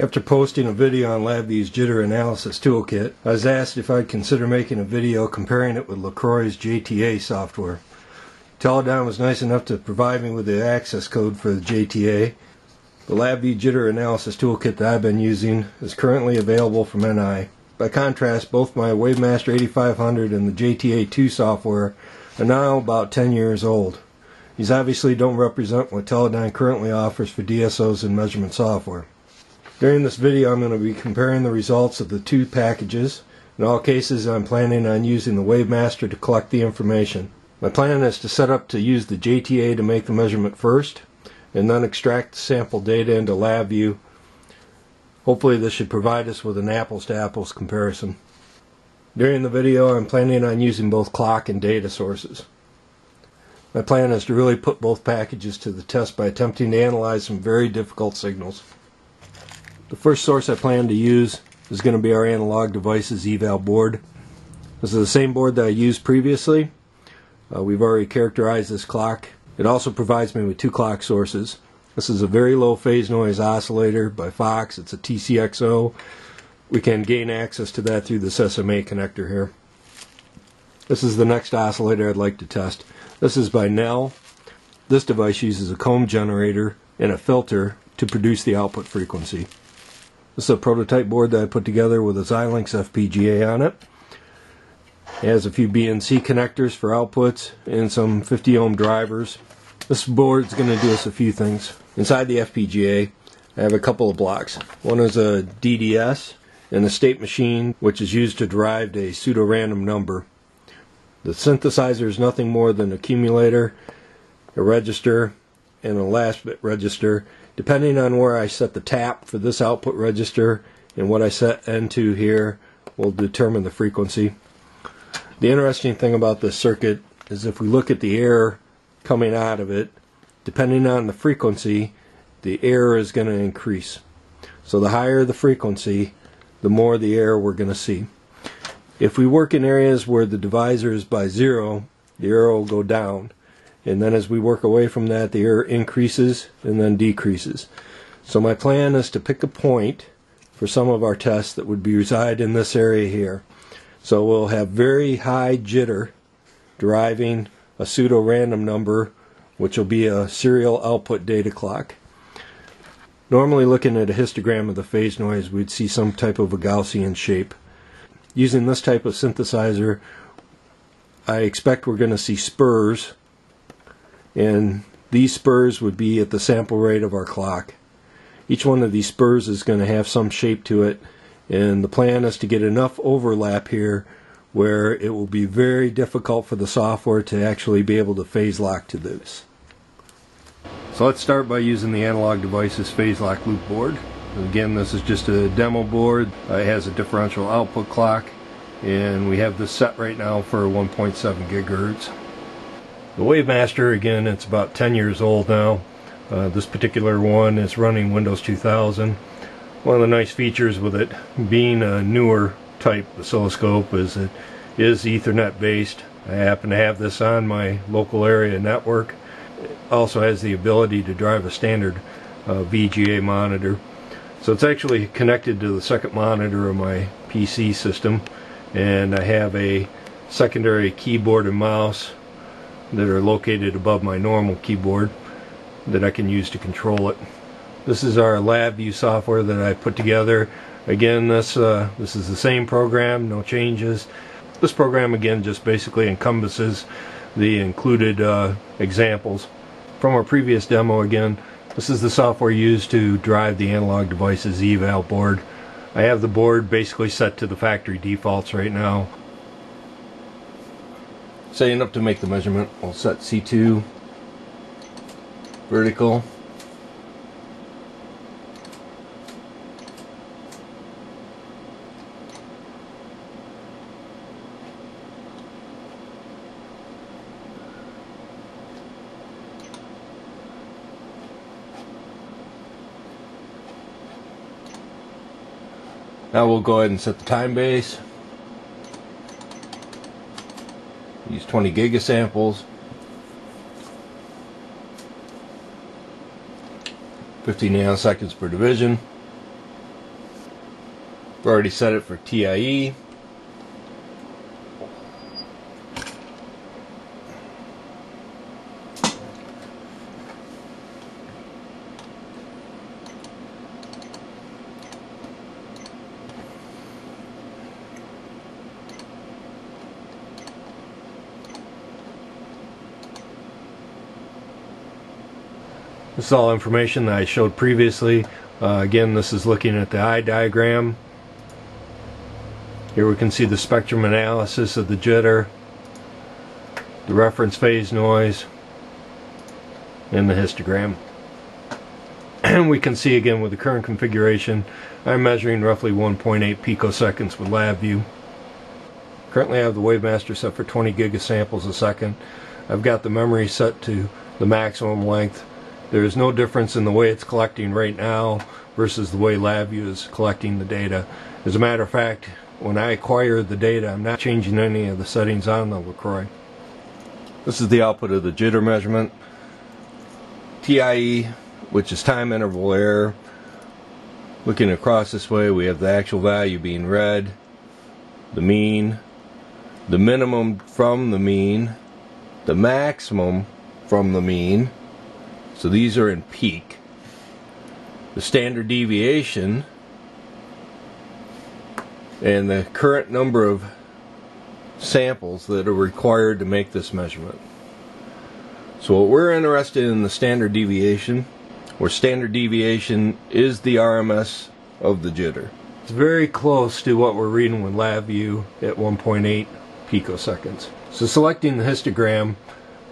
After posting a video on LabVIEW's Jitter Analysis Toolkit, I was asked if I'd consider making a video comparing it with LeCroy's JTA software. Teledyne was nice enough to provide me with the access code for the JTA. The LabVIEW Jitter Analysis Toolkit that I've been using is currently available from NI. By contrast, both my WaveMaster 8500 and the JTA2 software are now about 10 years old. These obviously don't represent what Teledyne currently offers for DSOs and measurement software. During this video, I'm going to be comparing the results of the two packages. In all cases, I'm planning on using the WaveMaster to collect the information. My plan is to set up to use the JTA to make the measurement first, and then extract the sample data into LabVIEW. Hopefully this should provide us with an apples-to-apples comparison. During the video, I'm planning on using both clock and data sources. My plan is to really put both packages to the test by attempting to analyze some very difficult signals. The first source I plan to use is going to be our analog devices eval board. This is the same board that I used previously. We've already characterized this clock. It also provides me with two clock sources. This is a very low phase noise oscillator by Fox. It's a TCXO. We can gain access to that through this SMA connector here. This is the next oscillator I'd like to test. This is by NEL. This device uses a comb generator and a filter to produce the output frequency. This is a prototype board that I put together with a Xilinx FPGA on it. It has a few BNC connectors for outputs and some 50 ohm drivers. This board is going to do us a few things. Inside the FPGA, I have a couple of blocks. One is a DDS and a state machine, which is used to derive a pseudo-random number. The synthesizer is nothing more than an accumulator, a register, and a last bit register. Depending on where I set the tap for this output register and what I set N to here will determine the frequency. The interesting thing about this circuit is if we look at the error coming out of it, depending on the frequency, the error is going to increase. So the higher the frequency, the more the error we're going to see. If we work in areas where the divisor is by zero, the error will go down. And then as we work away from that, the error increases and then decreases. So my plan is to pick a point for some of our tests that would reside in this area here. So we'll have very high jitter deriving a pseudo-random number, which will be a serial output data clock. Normally looking at a histogram of the phase noise, we'd see some type of a Gaussian shape. Using this type of synthesizer, I expect we're going to see spurs, and these spurs would be at the sample rate of our clock. Each one of these spurs is going to have some shape to it, and the plan is to get enough overlap here where it will be very difficult for the software to actually be able to phase lock to this. So let's start by using the analog devices phase lock loop board. Again, this is just a demo board. It has a differential output clock, and we have this set right now for 1.7 gigahertz. The WaveMaster, again, it's about 10 years old now. This particular one is running Windows 2000. One of the nice features with it being a newer type oscilloscope is it is Ethernet based. I happen to have this on my local area network. It also has the ability to drive a standard VGA monitor. So it's actually connected to the second monitor of my PC system, and I have a secondary keyboard and mouse that are located above my normal keyboard that I can use to control it. This is our LabVIEW software that I put together. Again, this is the same program, no changes. This program again just basically encompasses the included examples. From our previous demo again, this is the software used to drive the analog devices eval board. I have the board basically set to the factory defaults right now. Setting up to make the measurement, we'll set C2, vertical, now we'll go ahead and set the time base. Use 20 gigasamples, 50 nanoseconds per division, We've already set it for TIE. This is all information that I showed previously. Again, this is looking at the eye diagram. Here we can see the spectrum analysis of the jitter, the reference phase noise, and the histogram. And we can see again with the current configuration, I'm measuring roughly 1.8 picoseconds with LabVIEw. Currently I have the WaveMaster set for 20 gigasamples a second. I've got the memory set to the maximum length. There is no difference in the way it's collecting right now versus the way LabVIEW is collecting the data. As a matter of fact, when I acquire the data, I'm not changing any of the settings on the LeCroy. This is the output of the jitter measurement. TIE, which is time interval error. Looking across this way, we have the actual value being red, the mean, the minimum from the mean, the maximum from the mean. So these are in peak. The standard deviation and the current number of samples that are required to make this measurement. So what we're interested in the standard deviation, where standard deviation is the RMS of the jitter. It's very close to what we're reading with LabVIEW at 1.8 picoseconds. So selecting the histogram,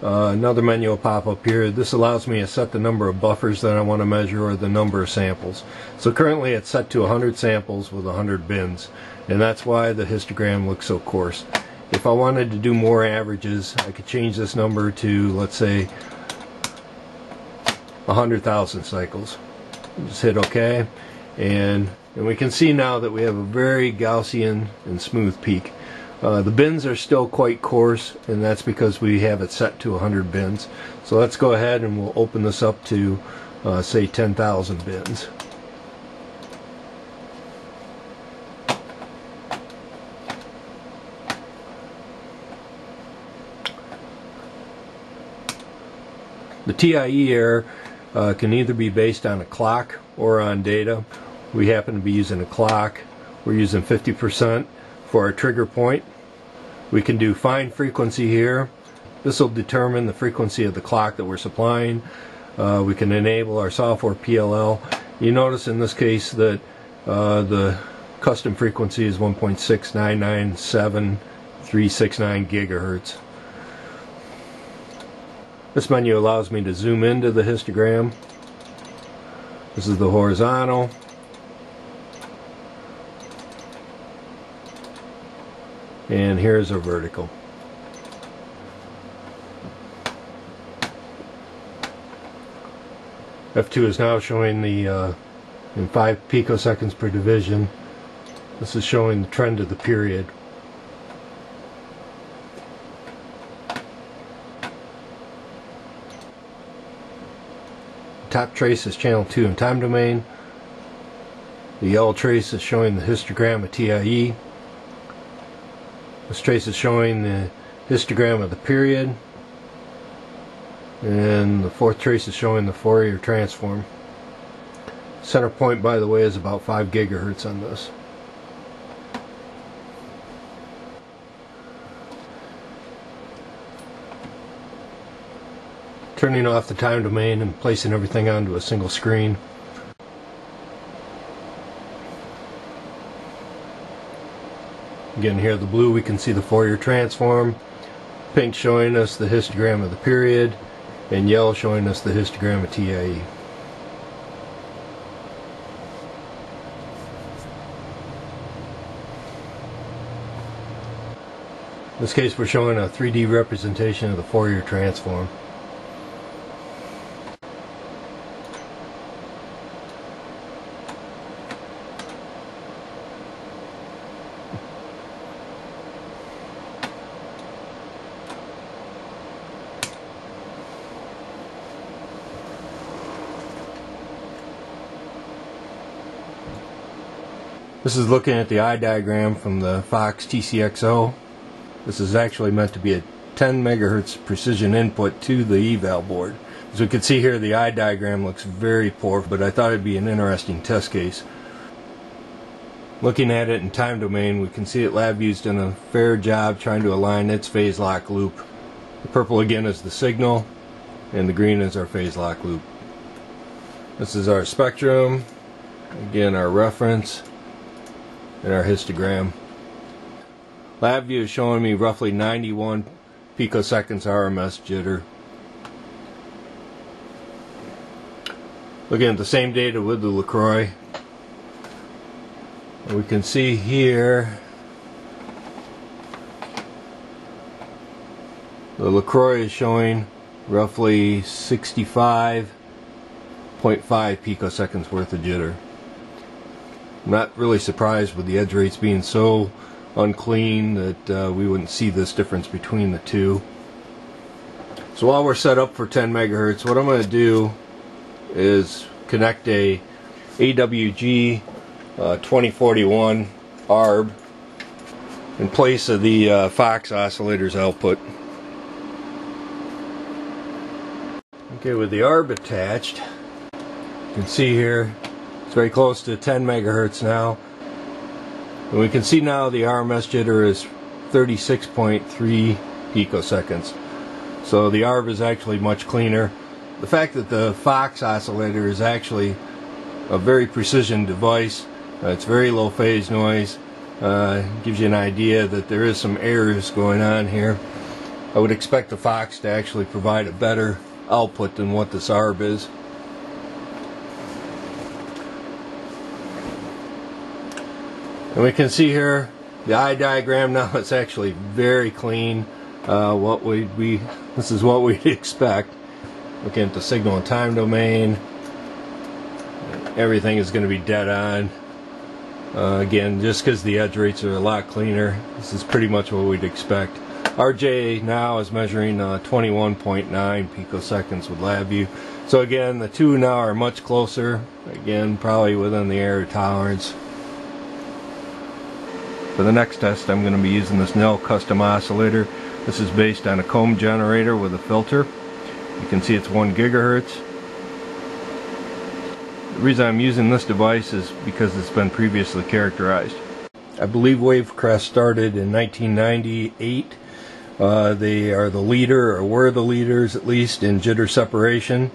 another menu will pop up here. This allows me to set the number of buffers that I want to measure or the number of samples. So currently it's set to 100 samples with 100 bins, and that's why the histogram looks so coarse. If I wanted to do more averages, I could change this number to, let's say, 100,000 cycles. Just hit OK, and we can see now that we have a very Gaussian and smooth peak. The bins are still quite coarse, and that's because we have it set to 100 bins. So let's go ahead and we'll open this up to say 10,000 bins. The TIE error can either be based on a clock or on data. We happen to be using a clock. We're using 50%. For our trigger point. We can do fine frequency here. This will determine the frequency of the clock that we're supplying. We can enable our software PLL. You notice in this case that the custom frequency is 1.6997369 gigahertz. This menu allows me to zoom into the histogram. This is the horizontal. And here's a vertical. F2 is now showing the in 5 picoseconds per division. This is showing the trend of the period. Top trace is channel 2 in time domain. The yellow trace is showing the histogram of TIE. This trace is showing the histogram of the period, and the fourth trace is showing the Fourier transform. Center point, by the way, is about 5 gigahertz on this. Turning off the time domain and placing everything onto a single screen. Again, here the blue, we can see the Fourier transform, pink showing us the histogram of the period, and yellow showing us the histogram of TIE. In this case, we're showing a 3D representation of the Fourier transform. This is looking at the eye diagram from the Fox TCXO. This is actually meant to be a 10 megahertz precision input to the eval board. As we can see here, the eye diagram looks very poor, but I thought it'd be an interesting test case. Looking at it in time domain, we can see that LabVIEW's done a fair job trying to align its phase lock loop. The purple again is the signal, and the green is our phase lock loop. This is our spectrum, again our reference, and our histogram. LabVIEW is showing me roughly 91 picoseconds RMS jitter. Looking at the same data with the LeCroy, we can see here the LeCroy is showing roughly 65.5 picoseconds worth of jitter. I'm not really surprised with the edge rates being so unclean that we wouldn't see this difference between the two. So while we're set up for 10 megahertz, what I'm going to do is connect a AWG 2041 ARB in place of the Fox oscillator's output. Okay, with the ARB attached, you can see here it's very close to 10 megahertz now. And we can see now the RMS jitter is 36.3 picoseconds. So the ARB is actually much cleaner. The fact that the Fox oscillator is actually a very precision device, it's very low phase noise, gives you an idea that there is some errors going on here. I would expect the Fox to actually provide a better output than what this ARB is. And we can see here the eye diagram now is actually very clean. This is what we'd expect. Looking at the signal and time domain, everything is going to be dead on. Again, just because the edge rates are a lot cleaner, this is pretty much what we'd expect. RJ now is measuring 21.9 picoseconds with LabVIEW. So again, the two now are much closer. Again, probably within the error tolerance. For the next test, I'm going to be using this NEL custom oscillator. This is based on a comb generator with a filter. You can see it's 1 gigahertz. The reason I'm using this device is because it's been previously characterized. I believe WaveCrest started in 1998. They are the leader, or were the leaders at least, in jitter separation.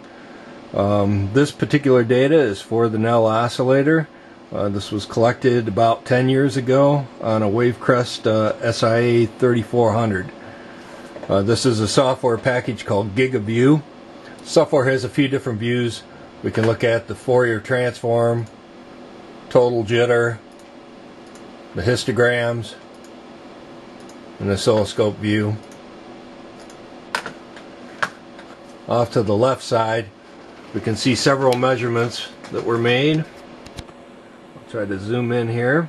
This particular data is for the NEL oscillator. This was collected about 10 years ago on a WaveCrest SIA 3400. This is a software package called GigaView. Software has a few different views. We can look at the Fourier transform, total jitter, the histograms, and the oscilloscope view. Off to the left side, we can see several measurements that were made. I'll try to zoom in here.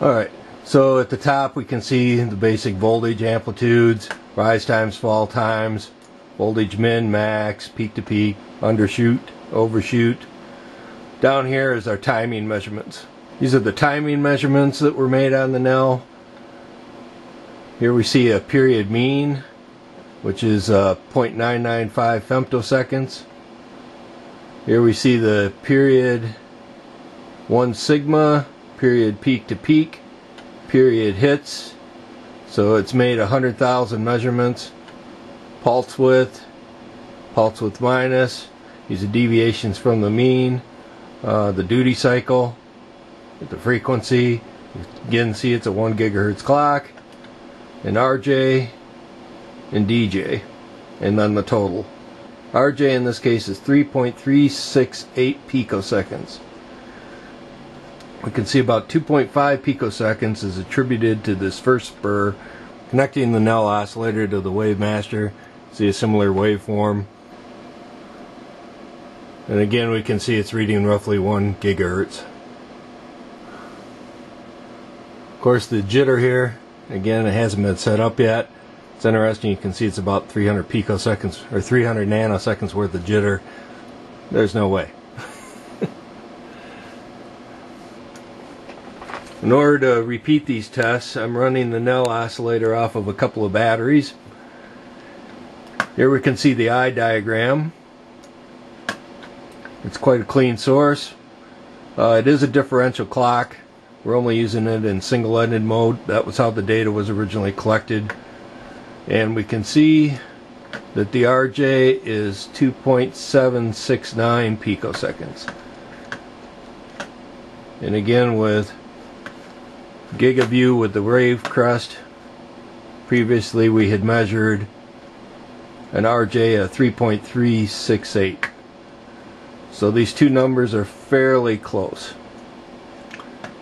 Alright, so at the top we can see the basic voltage amplitudes, rise times, fall times, voltage min, max, peak to peak, undershoot, overshoot. Down here is our timing measurements. These are the timing measurements that were made on the NEL. Here we see a period mean, which is 0.995 femtoseconds. Here we see the period 1 sigma, period peak to peak, period hits. So it's made 100,000 measurements. Pulse width minus. These are deviations from the mean, the duty cycle, the frequency. Again, see it's a 1 gigahertz clock, and RJ and DJ, and then the total. RJ in this case is 3.368 picoseconds. We can see about 2.5 picoseconds is attributed to this first spur. Connecting the NEL oscillator to the WaveMaster, see a similar waveform. And again, we can see it's reading roughly 1 gigahertz. Of course, the jitter here, again, it hasn't been set up yet. It's interesting, you can see it's about 300 picoseconds, or 300 nanoseconds worth of jitter. There's no way. In order to repeat these tests, I'm running the NEL oscillator off of a couple of batteries. Here we can see the eye diagram. It's quite a clean source. It is a differential clock. We're only using it in single-ended mode. That was how the data was originally collected. And we can see that the RJ is 2.769 picoseconds. And again with GigaView with the WaveCrest, previously we had measured an RJ of 3.368. So these two numbers are fairly close.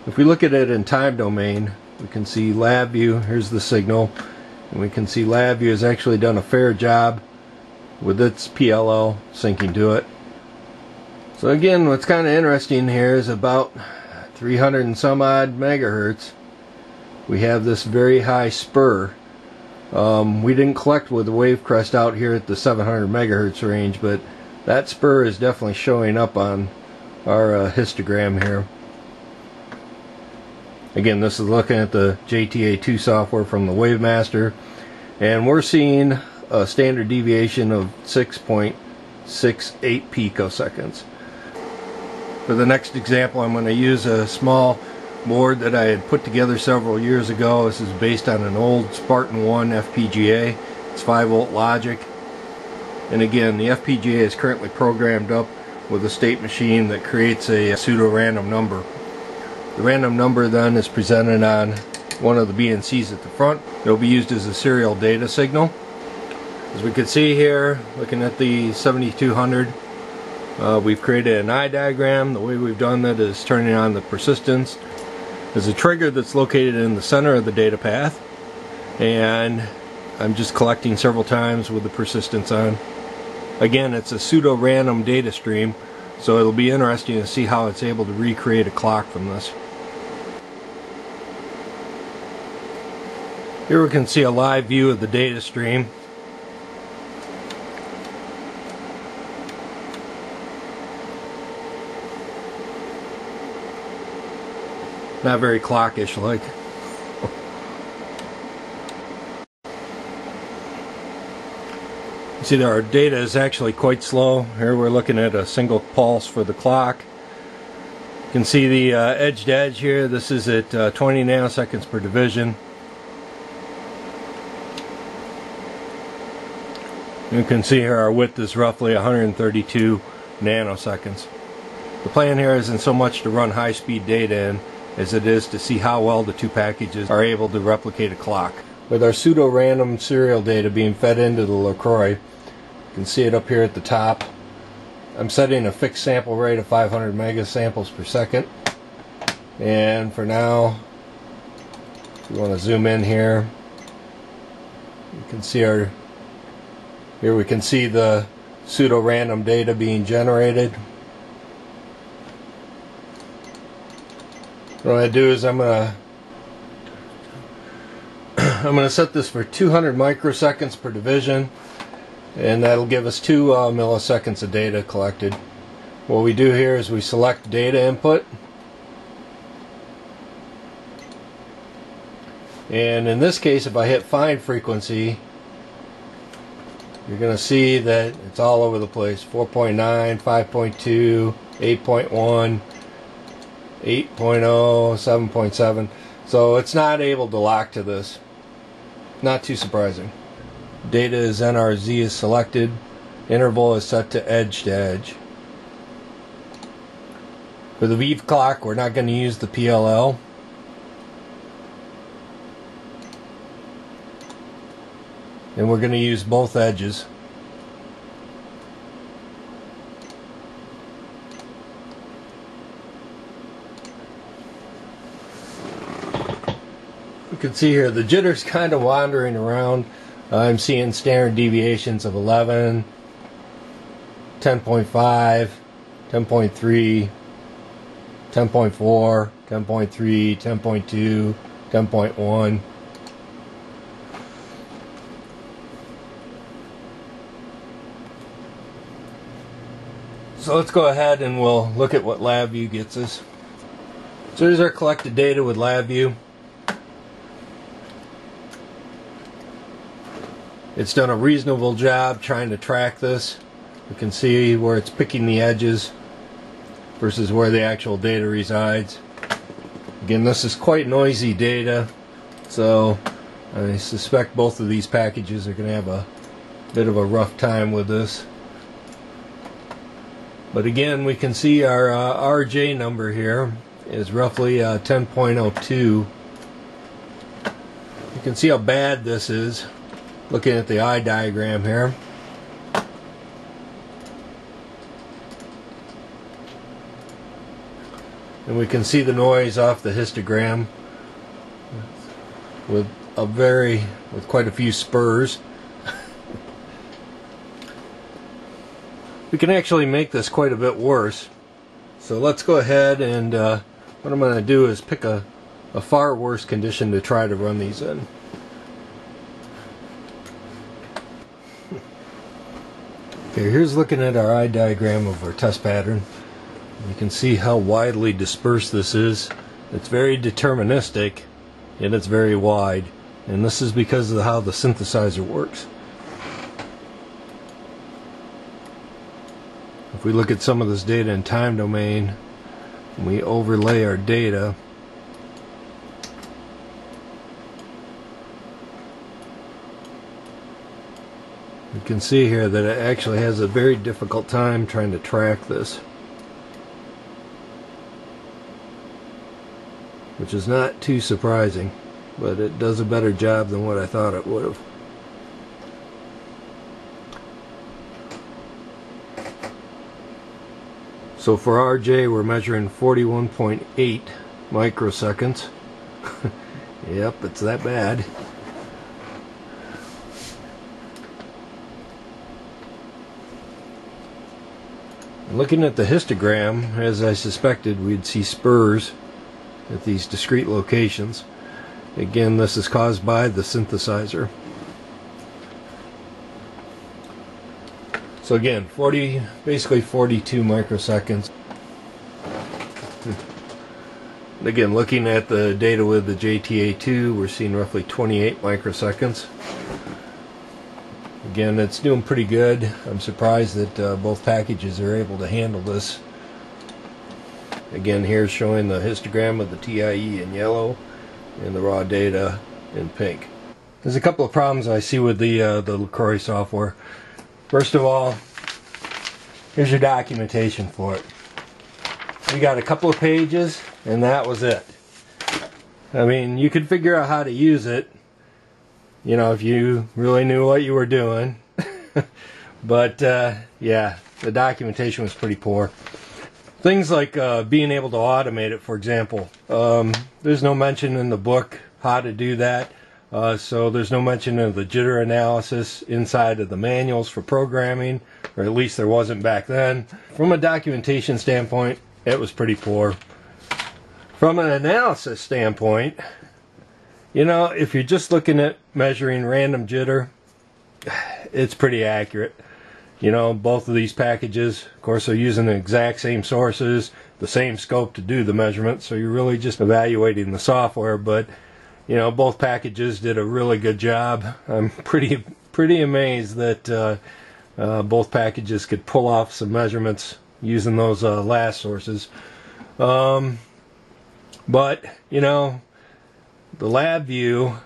If we look at it in time domain, we can see LabVIEW, here's the signal, and we can see LabVIEW has actually done a fair job with its PLL syncing to it. So again, what's kind of interesting here is about 300 and some odd megahertz, we have this very high spur. We didn't collect with the WaveCrest out here at the 700 megahertz range, but that spur is definitely showing up on our histogram here. Again, this is looking at the JTA2 software from the WaveMaster, and we're seeing a standard deviation of 6.68 picoseconds. For the next example, I'm going to use a small board that I had put together several years ago. This is based on an old Spartan 1 FPGA. It's 5-volt logic. And again, the FPGA is currently programmed up with a state machine that creates a pseudo-random number. The random number then is presented on one of the BNCs at the front. It'll be used as a serial data signal. As we can see here, looking at the 7200, we've created an eye diagram. The way we've done that is turning on the persistence. There's a trigger that's located in the center of the data path, and I'm just collecting several times with the persistence on. Again, it's a pseudo-random data stream, so it'll be interesting to see how it's able to recreate a clock from this. Here we can see a live view of the data stream. Not very clockish like. You see that our data is actually quite slow. Here we're looking at a single pulse for the clock. You can see the edge to edge here. This is at 20 nanoseconds per division. You can see here our width is roughly 132 nanoseconds. The plan here isn't so much to run high speed data in as it is to see how well the two packages are able to replicate a clock. With our pseudo-random serial data being fed into the LeCroy, you can see it up here at the top. I'm setting a fixed sample rate of 500 mega samples per second. And for now, if we want to zoom in here, you can see our, here we can see the pseudo-random data being generated. What I do is I'm gonna set this for 200 microseconds per division, and that'll give us 2 milliseconds of data collected. What we do here is we select data input, and in this case, if I hit find frequency, you're gonna see that it's all over the place: 4.9, 5.2, 8.1. 8.0, 7.7, so it's not able to lock to this. Not too surprising. Data is NRZ is selected. Interval is set to edge. For the Vive clock, we're not going to use the PLL. And we're going to use both edges. You can see here the jitter's kind of wandering around. I'm seeing standard deviations of 11, 10.5, 10.3, 10.4, 10.3, 10.2, 10.1. So let's go ahead and we'll look at what LabVIEW gets us. So here's our collected data with LabVIEW. It's done a reasonable job trying to track this. You can see where it's picking the edges versus where the actual data resides. Again, this is quite noisy data, so I suspect both of these packages are going to have a bit of a rough time with this. But again, we can see our RJ number here is roughly 10.02. You can see how bad this is looking at the eye diagram here. And we can see the noise off the histogram with quite a few spurs. We can actually make this quite a bit worse. So let's go ahead and what I'm going to do is pick a far worse condition to try to run these in. Okay, here's looking at our eye diagram of our test pattern. You can see how widely dispersed this is. It's very deterministic, and it's very wide, and this is because of how the synthesizer works. If we look at some of this data in time domain and we overlay our data, you can see here that it actually has a very difficult time trying to track this, which is not too surprising, but it does a better job than what I thought it would have. So for RJ, we're measuring 41.8 microseconds. Yep, it's that bad. Looking at the histogram, as I suspected, we'd see spurs at these discrete locations. Again, this is caused by the synthesizer. So again, basically 42 microseconds. Again, looking at the data with the JTA2, we're seeing roughly 28 microseconds. Again, it's doing pretty good. I'm surprised that both packages are able to handle this. Again, here's showing the histogram of the TIE in yellow and the raw data in pink. There's a couple of problems I see with the LeCroy software. First of all, here's your documentation for it. We got a couple of pages and that was it. I mean, you could figure out how to use it, you know, if you really knew what you were doing. But yeah, the documentation was pretty poor. Things like being able to automate it, for example. There's no mention in the book how to do that. So there's no mention of the jitter analysis inside of the manuals for programming, or at least there wasn't back then. From a documentation standpoint, it was pretty poor. From an analysis standpoint, you know, if you're just looking at measuring random jitter, it's pretty accurate. You know, both of these packages, of course, are using the exact same sources, the same scope to do the measurement, so you're really just evaluating the software, but you know, both packages did a really good job. I'm pretty amazed that both packages could pull off some measurements using those last sources. But you know, the LabVIEW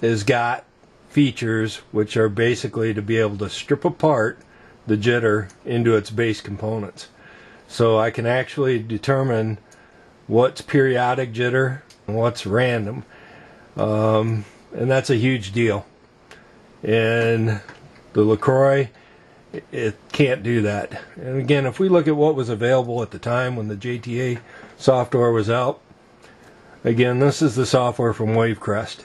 has got features which are basically to be able to strip apart the jitter into its base components. So I can actually determine what's periodic jitter and what's random. And that's a huge deal. And the LeCroy, it can't do that. And again, if we look at what was available at the time when the JTA software was out, again, this is the software from WaveCrest.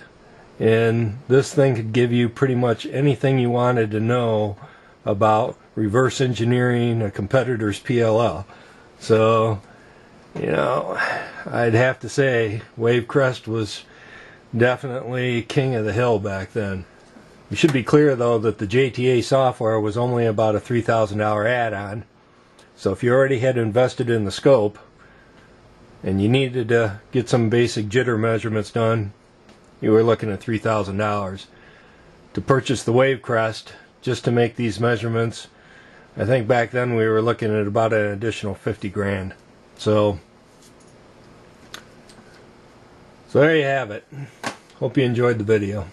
And this thing could give you pretty much anything you wanted to know about reverse engineering a competitor's PLL. So, you know, I'd have to say WaveCrest was definitely king of the hill back then. We should be clear though that the JTA software was only about a $3,000 add-on. So if you already had invested in the scope, and you needed to get some basic jitter measurements done, you were looking at $3,000. To purchase the WaveCrest just to make these measurements, I think back then we were looking at about an additional 50 grand. So there you have it. Hope you enjoyed the video.